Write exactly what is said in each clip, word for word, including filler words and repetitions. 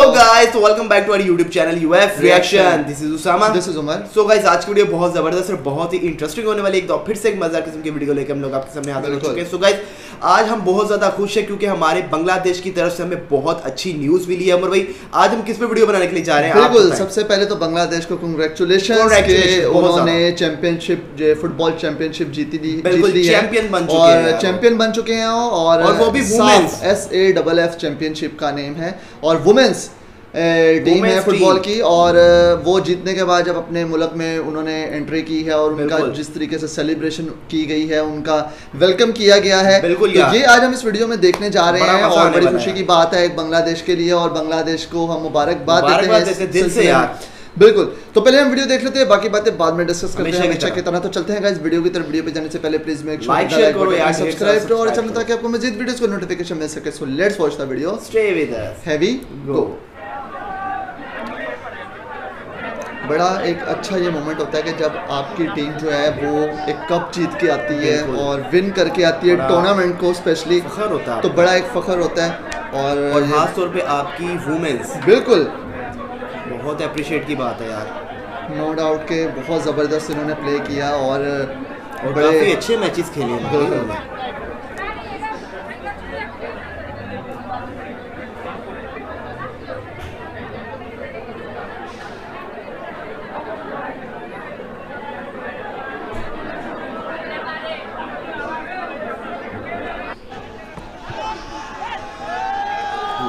Hello guys, so welcome back to our YouTube channel U F Reaction. This is Usama. This is Umar. So guys, आज की video बहुत जबरदस्त और बहुत ही interesting होने वाली है। एक तो फिर से एक मजेदार किस्म की वीडियो लेकर हम लोग आपके सामने हाजिर हो चुके हैं। So guys, आज हम बहुत ज्यादा खुश हैं क्योंकि हमारे बांग्लादेश की तरफ से हमें बहुत अच्छी न्यूज मिली है। उमर भाई, आज हम किस पे वीडियो बनाने के लिए जा रहे हैं? बिल्कुल, सबसे पहले तो बांग्लादेश को कांग्रेचुलेशंस कि उन्होंने चैंपियनशिप, जो फुटबॉल चैंपियनशिप जीती दी जीती है और चैंपियन बन चुके हैं, और वो भी women's S A F F championship का नेम है और वुमेन्स टीम है फुटबॉल की। और वो जीतने के बाद जब अपने मुल्क में उन्होंने एंट्री की है और उनका जिस तरीके से सेलिब्रेशन की गई है, उनका वेलकम किया गया है, तो ये आज हम इस वीडियो में देखने जा रहे हैं। और बड़ी खुशी की बात है एक बांग्लादेश के लिए, और बांग्लादेश को हम मुबारकबाद देते हैं दिल से यार। बिल्कुल, तो पहले हम वीडियो देख लेते हैं, बाकी बातें बाद में डिस्कस करते हैं हमेशा की तरह। तो चलते हैं गाइस वीडियो की तरफ। वीडियो पे जाने से पहले please make sure like share करो यार, सब्सक्राइब करो और चैनल ताकि आपको मजीद वीडियोस का नोटिफिकेशन मिल सके। So let's watch the video, stay with us, heavy go. बड़ा एक अच्छा ये मोमेंट होता है कि जब आपकी टीम जो है वो एक कप जीत के आती है और विन करके आती है टूर्नामेंट को, स्पेशली फखर होता है, तो बड़ा एक फखर होता है। और, और खास तौर पे आपकी वुमेन्स, बिल्कुल बहुत अप्रिशिएट की बात है यार, नो डाउट के बहुत ज़बरदस्त इन्होंने प्ले किया और, और बड़े अच्छे मैचेस खेले हैं।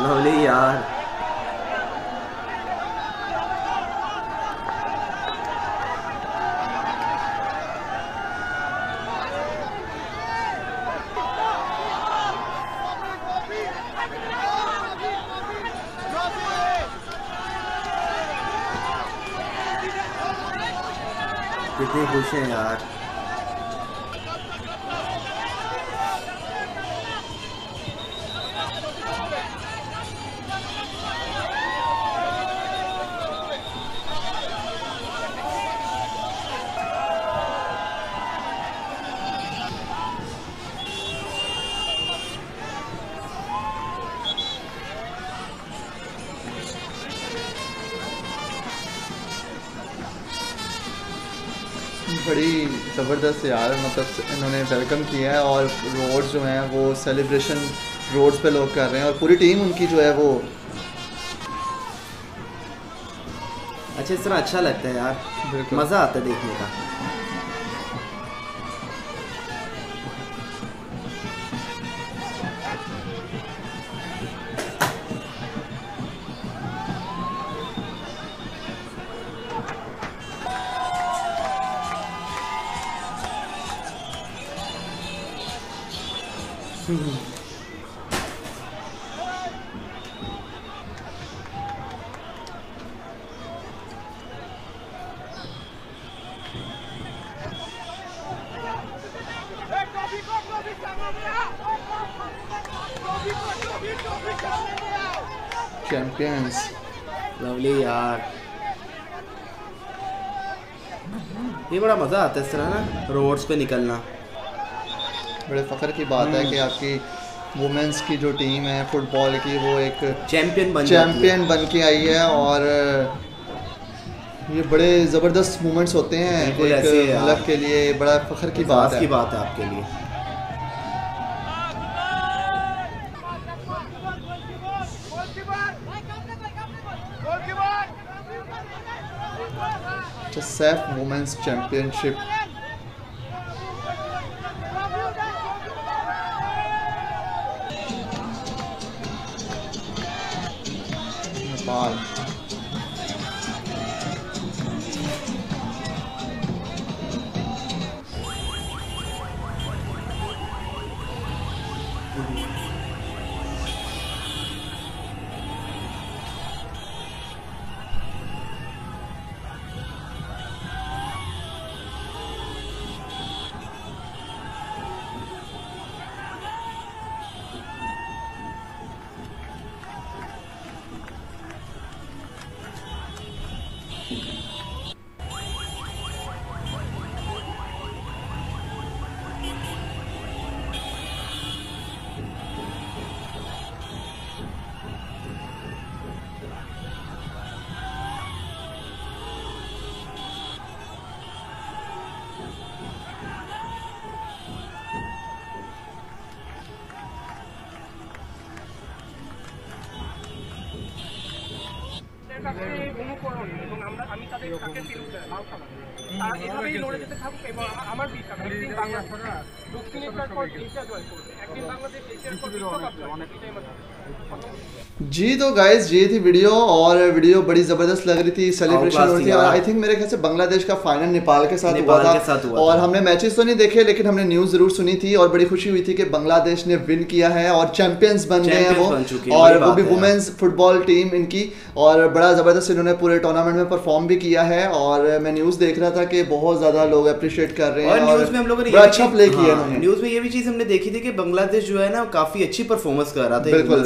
लवली यार, कितने खुश हैं यार। बड़ी ज़बरदस्त यार, मतलब इन्होंने वेलकम किया है और रोड्स जो हैं वो सेलिब्रेशन रोड्स पे लोग कर रहे हैं और पूरी टीम उनकी जो है वो अच्छा, इस तरह अच्छा लगता है यार, मज़ा आता है देखने का। चैंपियंस, लवली यार, ये बड़ा मजा आता है इस तरह ना रोड्स पे निकलना। बड़े फखर की बात है कि आपकी वुमेन्स की जो टीम है फुटबॉल की, वो एक चैंपियन बन चैंपियन बन के आई है और ये बड़े ज़बरदस्त मोमेंट्स होते हैं एक क्लब के लिए, बड़ा फखर की बात है आपके लिए। अच्छा, सैफ वुमेन्स चैंपियनशिप, जी। तो गाइज ये थी वीडियो और वीडियो बड़ी जबरदस्त लग रही थी, सेलिब्रेशन हो रही थी। आई थिंक मेरे ख्याल से बांग्लादेश का फाइनल नेपाल के साथ हुआ था और हमने मैचेस तो नहीं देखे लेकिन हमने न्यूज जरूर सुनी थी और बड़ी खुशी हुई थी कि बांग्लादेश ने विन किया है और चैंपियंस बन गए हैं वो, और वो भी वुमेन्स फुटबॉल टीम इनकी। और बड़ा ज़बरदस्त इन्होंने पूरे टूर्नामेंट में परफॉर्म भी किया है और मैं न्यूज़ देख रहा था कि बहुत ज़्यादा लोग अप्रिशिएट कर रहे हैं और न्यूज़ में हम लोगों ने बड़ा अच्छा प्ले किया है। न्यूज़ में ये भी चीज़ हमने देखी थी कि बांग्लादेश जो है ना काफ़ी अच्छी परफॉर्मेंस कर रहा था, बहुत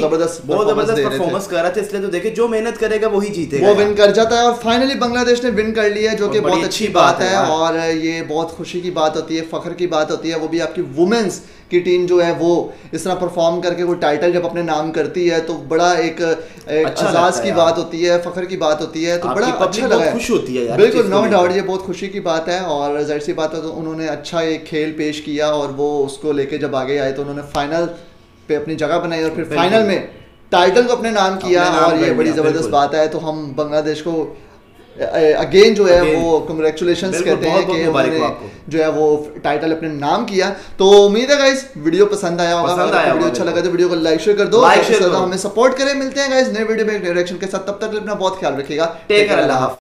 ज़बरदस्त बहुत ज़बरदस्त परफॉर्मेंस कर रहा था, इसलिए तो देखिए जो मेहनत करेगा वही जीतेगा, वो विन कर जाता है। और फाइनली बांग्लादेश ने विन कर लिया जो कि बहुत अच्छी बात है और ये बहुत खुशी की बात होती है, फख्र की बात होती है। वो भी आपकी वुमेन्स की टीम जो है वो इस तरह परफॉर्म करके कोई टाइटल जब अपने नाम करती है तो बड़ा एक, एक अच्छा अजाज की बात होती है, फख्र की बात होती है, तो बड़ा अच्छा लगा, खुश होती है यार, बिल्कुल नो डाउट ये बहुत खुशी की बात है। और जाहिर सी बात है तो उन्होंने अच्छा एक खेल पेश किया और वो उसको लेके जब आगे आए तो उन्होंने फाइनल पे अपनी जगह बनाई और फिर फाइनल में टाइटल को अपने नाम किया और ये बड़ी ज़बरदस्त बात है। तो हम बांग्लादेश को अगेन जो है वो कंग्रेचुलेशंस कहते हैं कि उन्होंने जो है वो टाइटल अपने नाम किया। तो उम्मीद है गाइस वीडियो पसंद आया होगा, वीडियो अच्छा लगा तो वीडियो को लाइक शेयर कर दो, हमें सपोर्ट करें। मिलते हैं गाइस नए वीडियो में एक रिएक्शन के साथ, तब तक अपना बहुत ख्याल रखिएगा, टेक केयर, अल्लाह हाफ़िज़।